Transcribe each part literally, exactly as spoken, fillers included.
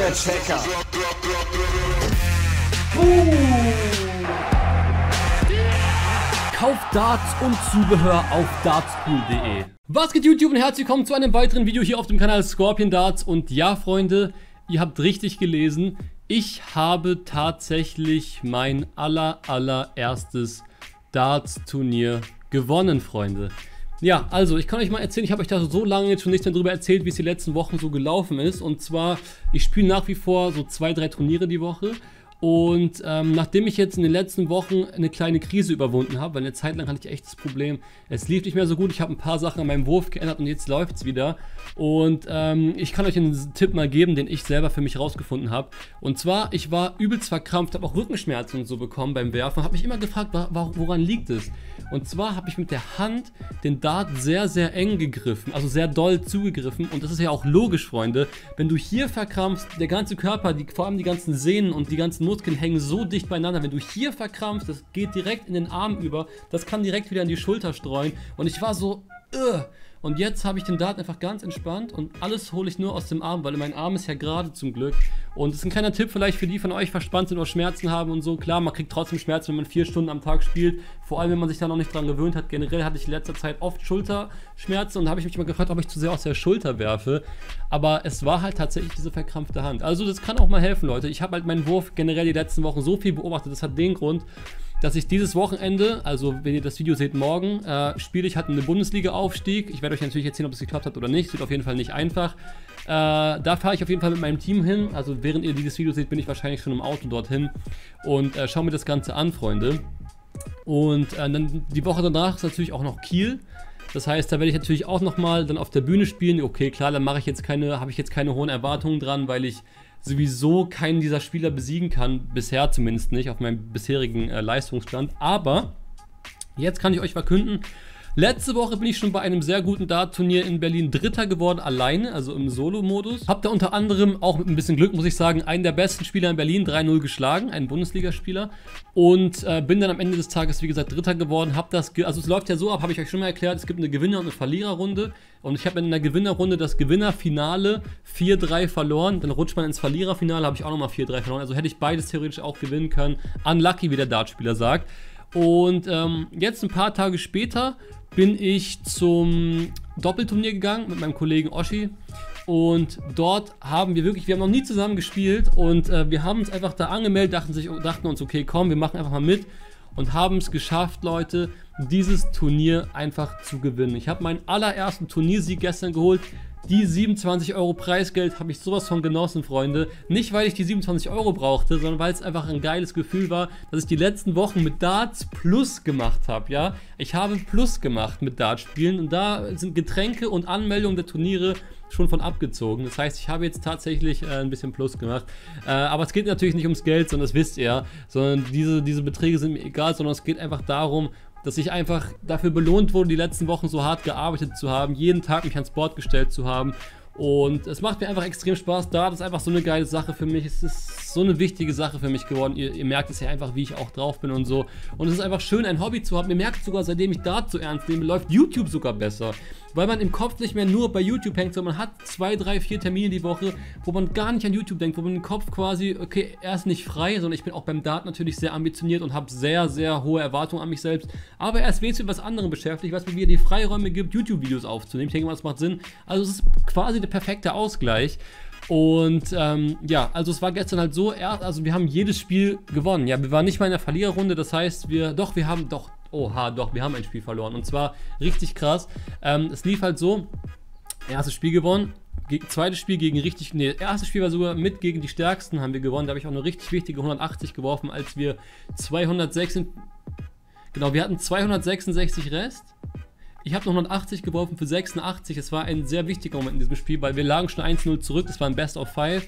der Checker. Uh. Kauft Darts und Zubehör auf dartspool punkt de. Was geht YouTube und herzlich willkommen zu einem weiteren Video hier auf dem Kanal Scorpion Darts. Und ja Freunde, ihr habt richtig gelesen. Ich habe tatsächlich mein aller allererstes Darts Turnier gewonnen, Freunde. Ja, also ich kann euch mal erzählen, ich habe euch da so lange jetzt schon nichts mehr darüber erzählt, wie es die letzten Wochen so gelaufen ist. Und zwar, ich spiele nach wie vor so zwei, drei Turniere die Woche. Und ähm, nachdem ich jetzt in den letzten Wochen eine kleine Krise überwunden habe, weil eine Zeit lang hatte ich echt das Problem, es lief nicht mehr so gut, ich habe ein paar Sachen an meinem Wurf geändert und jetzt läuft es wieder. Und ähm, ich kann euch einen Tipp mal geben, den ich selber für mich rausgefunden habe. Und zwar, ich war übelst verkrampft, habe auch Rückenschmerzen und so bekommen beim Werfen, habe mich immer gefragt, woran liegt es? Und zwar habe ich mit der Hand den Dart sehr, sehr eng gegriffen, also sehr doll zugegriffen. Und das ist ja auch logisch, Freunde. Wenn du hier verkrampfst, der ganze Körper, die, vor allem die ganzen Sehnen und die ganzen Muskeln hängen so dicht beieinander. Wenn du hier verkrampfst, das geht direkt in den Arm über, das kann direkt wieder in die Schulter streuen. Und ich war so, Ugh. Und jetzt habe ich den Dart einfach ganz entspannt und alles hole ich nur aus dem Arm, weil mein Arm ist ja gerade zum Glück. Und das ist ein kleiner Tipp vielleicht für die von euch verspannt sind oder Schmerzen haben und so. Klar, man kriegt trotzdem Schmerzen, wenn man vier Stunden am Tag spielt. Vor allem, wenn man sich da noch nicht dran gewöhnt hat. Generell hatte ich in letzter Zeit oft Schulterschmerzen und da habe ich mich mal gefragt, ob ich zu sehr aus der Schulter werfe. Aber es war halt tatsächlich diese verkrampfte Hand. Also das kann auch mal helfen, Leute. Ich habe halt meinen Wurf generell die letzten Wochen so viel beobachtet. Das hat den Grund, dass ich dieses Wochenende, also wenn ihr das Video seht morgen, äh, spiele ich halt eine Bundesliga-Aufstieg. Ich werde euch natürlich erzählen, ob es geklappt hat oder nicht. Es wird auf jeden Fall nicht einfach. Äh, da fahre ich auf jeden Fall mit meinem Team hin. Also während ihr dieses Video seht, bin ich wahrscheinlich schon im Auto dorthin. Und äh, schau mir das Ganze an, Freunde. Und äh, dann die Woche danach ist natürlich auch noch Kiel. Das heißt, da werde ich natürlich auch nochmal dann auf der Bühne spielen. Okay, klar, dann mache ich jetzt keine, habe ich jetzt keine hohen Erwartungen dran, weil ich sowieso keinen dieser Spieler besiegen kann, bisher zumindest nicht, auf meinem bisherigen äh, Leistungsstand. Aber jetzt kann ich euch verkünden, letzte Woche bin ich schon bei einem sehr guten Dart-Turnier in Berlin Dritter geworden, alleine, also im Solo-Modus. Hab da unter anderem, auch mit ein bisschen Glück muss ich sagen, einen der besten Spieler in Berlin drei null geschlagen, einen Bundesligaspieler. Und äh, bin dann am Ende des Tages, wie gesagt, Dritter geworden. Hab das, ge also es läuft ja so ab, habe ich euch schon mal erklärt, es gibt eine Gewinner- und eine Verliererrunde. Und ich habe in der Gewinnerrunde das Gewinnerfinale vier drei verloren. Dann rutscht man ins Verliererfinale, habe ich auch nochmal vier drei verloren. Also hätte ich beides theoretisch auch gewinnen können. Unlucky, wie der Dartspieler sagt. Und ähm, jetzt ein paar Tage später bin ich zum Doppelturnier gegangen mit meinem Kollegen Oschi und dort haben wir wirklich, wir haben noch nie zusammen gespielt und äh, wir haben uns einfach da angemeldet, dachten, sich, dachten uns, okay komm, wir machen einfach mal mit und haben es geschafft, Leute, dieses Turnier einfach zu gewinnen. Ich habe meinen allerersten Turniersieg gestern geholt. Die siebenundzwanzig Euro Preisgeld habe ich sowas von genossen, Freunde. Nicht, weil ich die siebenundzwanzig Euro brauchte, sondern weil es einfach ein geiles Gefühl war, dass ich die letzten Wochen mit Darts Plus gemacht habe, ja. Ich habe Plus gemacht mit Dartspielen und da sind Getränke und Anmeldungen der Turniere schon von abgezogen. Das heißt, ich habe jetzt tatsächlich äh, ein bisschen Plus gemacht. Äh, aber es geht natürlich nicht ums Geld, sondern das wisst ihr, sondern diese, diese Beträge sind mir egal, sondern es geht einfach darum, dass ich einfach dafür belohnt wurde, die letzten Wochen so hart gearbeitet zu haben, jeden Tag mich ans Board gestellt zu haben. Und es macht mir einfach extrem Spaß, Darts ist einfach so eine geile Sache für mich, es ist so eine wichtige Sache für mich geworden, ihr, ihr merkt es ja einfach, wie ich auch drauf bin und so. Und es ist einfach schön, ein Hobby zu haben, ihr merkt sogar, seitdem ich Darts so ernst nehme, läuft YouTube sogar besser. Weil man im Kopf nicht mehr nur bei YouTube hängt, sondern man hat zwei, drei, vier Termine die Woche, wo man gar nicht an YouTube denkt, wo man im Kopf quasi, okay, er ist nicht frei, sondern ich bin auch beim Dart natürlich sehr ambitioniert und habe sehr, sehr hohe Erwartungen an mich selbst. Aber er ist wenigstens mit was anderem beschäftigt, was mir wieder die Freiräume gibt, YouTube-Videos aufzunehmen. Ich denke mal, das macht Sinn. Also es ist quasi der perfekte Ausgleich. Und ähm, ja, also es war gestern halt so, also wir haben jedes Spiel gewonnen. Ja, wir waren nicht mal in der Verliererrunde, das heißt, wir, doch, wir haben doch, oha, doch, wir haben ein Spiel verloren. Und zwar richtig krass. Ähm, es lief halt so, erstes Spiel gewonnen, zweites Spiel gegen richtig, nee, erstes Spiel war sogar mit gegen die Stärksten haben wir gewonnen. Da habe ich auch eine richtig wichtige hundertachtzig geworfen, als wir zweihundertsechs, genau, wir hatten zweihundertsechsundsechzig Rest. Ich habe noch hundertachtzig geworfen für sechsundachtzig. Es war ein sehr wichtiger Moment in diesem Spiel, weil wir lagen schon eins null zurück. Das war ein Best of five.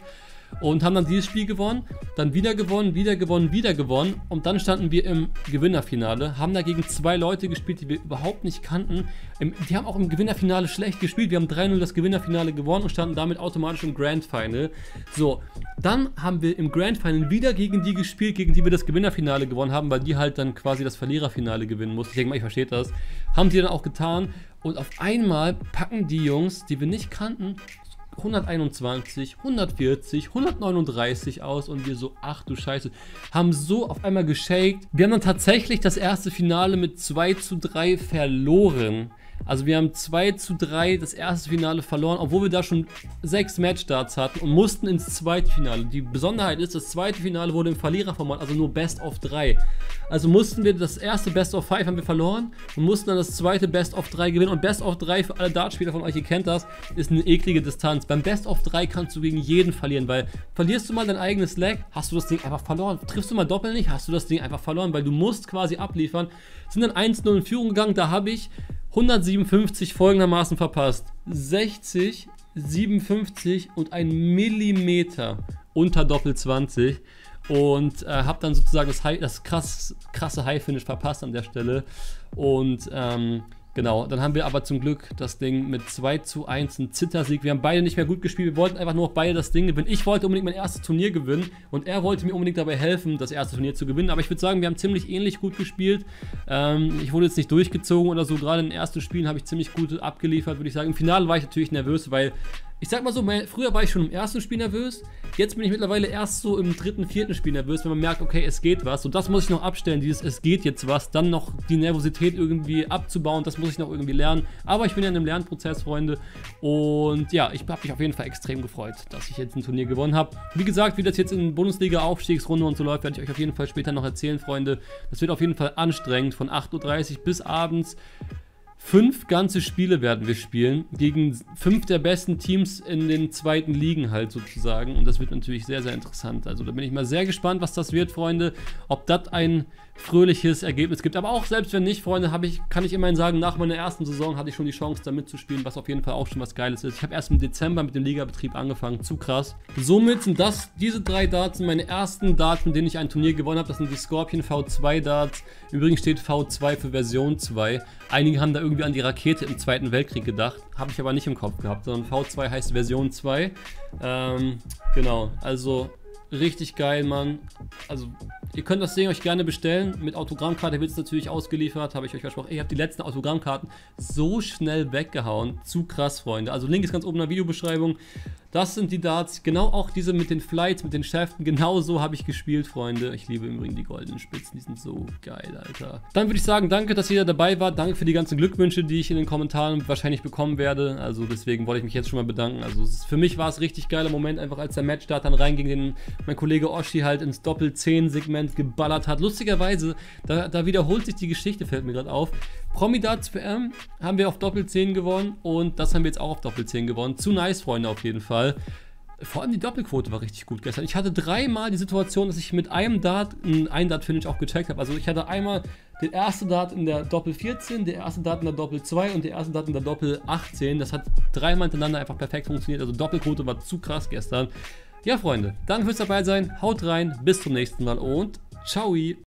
Und haben dann dieses Spiel gewonnen, dann wieder gewonnen, wieder gewonnen, wieder gewonnen. Und dann standen wir im Gewinnerfinale, haben dagegen zwei Leute gespielt, die wir überhaupt nicht kannten. Die haben auch im Gewinnerfinale schlecht gespielt. Wir haben drei null das Gewinnerfinale gewonnen und standen damit automatisch im Grand Final. So, dann haben wir im Grand Final wieder gegen die gespielt, gegen die wir das Gewinnerfinale gewonnen haben, weil die halt dann quasi das Verliererfinale gewinnen mussten. Ich denke mal, ich verstehe das. Haben sie dann auch getan. Und auf einmal packen die Jungs, die wir nicht kannten, hunderteinundzwanzig, hundertvierzig, hundertneununddreißig aus und wir so, ach du Scheiße, haben so auf einmal geshaked. Wir haben dann tatsächlich das erste Finale mit zwei zu drei verloren. Also wir haben zwei zu drei das erste Finale verloren, obwohl wir da schon sechs Matchstarts hatten und mussten ins zweite Finale. Die Besonderheit ist, das zweite Finale wurde im Verliererformat, also nur Best of drei. Also mussten wir das erste Best of fünf haben wir verloren und mussten dann das zweite Best of drei gewinnen. Und Best of drei, für alle Dartspieler von euch, ihr kennt das, ist eine eklige Distanz. Beim Best of drei kannst du gegen jeden verlieren, weil verlierst du mal dein eigenes Leg, hast du das Ding einfach verloren. Triffst du mal doppelt nicht, hast du das Ding einfach verloren, weil du musst quasi abliefern. Sind dann eins zu null in Führung gegangen, da habe ich hundertsiebenundfünfzig folgendermaßen verpasst. sechzig, siebenundfünfzig und ein Millimeter unter Doppel zwanzig. Und äh, habe dann sozusagen das, High, das krass, krasse High-Finish verpasst an der Stelle. Und ähm, genau, dann haben wir aber zum Glück das Ding mit zwei zu eins, ein Zittersieg. Wir haben beide nicht mehr gut gespielt. Wir wollten einfach nur noch beide das Ding gewinnen. Ich wollte unbedingt mein erstes Turnier gewinnen und er wollte mir unbedingt dabei helfen, das erste Turnier zu gewinnen. Aber ich würde sagen, wir haben ziemlich ähnlich gut gespielt. Ähm, ich wurde jetzt nicht durchgezogen oder so. Gerade in den ersten Spielen habe ich ziemlich gut abgeliefert, würde ich sagen. Im Finale war ich natürlich nervös, weil ich sag mal so, früher war ich schon im ersten Spiel nervös, jetzt bin ich mittlerweile erst so im dritten, vierten Spiel nervös, wenn man merkt, okay, es geht was. Und das muss ich noch abstellen, dieses es geht jetzt was, dann noch die Nervosität irgendwie abzubauen, das muss ich noch irgendwie lernen. Aber ich bin ja in einem Lernprozess, Freunde. Und ja, ich habe mich auf jeden Fall extrem gefreut, dass ich jetzt ein Turnier gewonnen habe. Wie gesagt, wie das jetzt in Bundesliga-Aufstiegsrunde und so läuft, werde ich euch auf jeden Fall später noch erzählen, Freunde. Das wird auf jeden Fall anstrengend, von acht Uhr dreißig bis abends. Fünf ganze Spiele werden wir spielen, gegen fünf der besten Teams in den zweiten Ligen halt sozusagen. Und das wird natürlich sehr, sehr interessant. Also da bin ich mal sehr gespannt, was das wird, Freunde. Ob das ein fröhliches Ergebnis gibt. Aber auch selbst wenn nicht, Freunde, hab ich, kann ich immerhin sagen, nach meiner ersten Saison hatte ich schon die Chance, da mitzuspielen, was auf jeden Fall auch schon was Geiles ist. Ich habe erst im Dezember mit dem Ligabetrieb angefangen. Zu krass. Somit sind das, diese drei Darts sind meine ersten Darts, mit denen ich ein Turnier gewonnen habe. Das sind die Scorpion V zwei Darts. Übrigens steht V zwei für Version zwei. Einige haben da irgendwie an die Rakete im Zweiten Weltkrieg gedacht, habe ich aber nicht im Kopf gehabt, sondern V zwei heißt Version zwei. Ähm, genau, also richtig geil, Mann. Also ihr könnt das Ding euch gerne bestellen, mit Autogrammkarte wird es natürlich ausgeliefert, habe ich euch versprochen. Ich habe die letzten Autogrammkarten so schnell weggehauen, zu krass, Freunde. Also Link ist ganz oben in der Videobeschreibung. Das sind die Darts, genau auch diese mit den Flights, mit den Schäften, genau so habe ich gespielt, Freunde. Ich liebe im Übrigen die goldenen Spitzen, die sind so geil, Alter. Dann würde ich sagen, danke, dass jeder dabei war, danke für die ganzen Glückwünsche, die ich in den Kommentaren wahrscheinlich bekommen werde. Also deswegen wollte ich mich jetzt schon mal bedanken. Also für mich war es richtig geiler Moment, einfach als der Matchstart dann reinging, den mein Kollege Oschi halt ins Doppel zehn Segment geballert hat. Lustigerweise, da, da wiederholt sich die Geschichte, fällt mir gerade auf. Promi-Darts-P M haben wir auf Doppel zehn gewonnen und das haben wir jetzt auch auf Doppel zehn gewonnen. Zu nice, Freunde, auf jeden Fall. Vor allem die Doppelquote war richtig gut gestern. Ich hatte dreimal die Situation, dass ich mit einem Dart einen Ein-Dart-Finish auch gecheckt habe. Also ich hatte einmal den ersten Dart in der Doppel vierzehn, der erste Dart in der Doppel zwei und der erste Dart in der Doppel achtzehn. Das hat dreimal hintereinander einfach perfekt funktioniert. Also Doppelquote war zu krass gestern. Ja, Freunde, danke fürs dabei sein. Haut rein, bis zum nächsten Mal und ciao.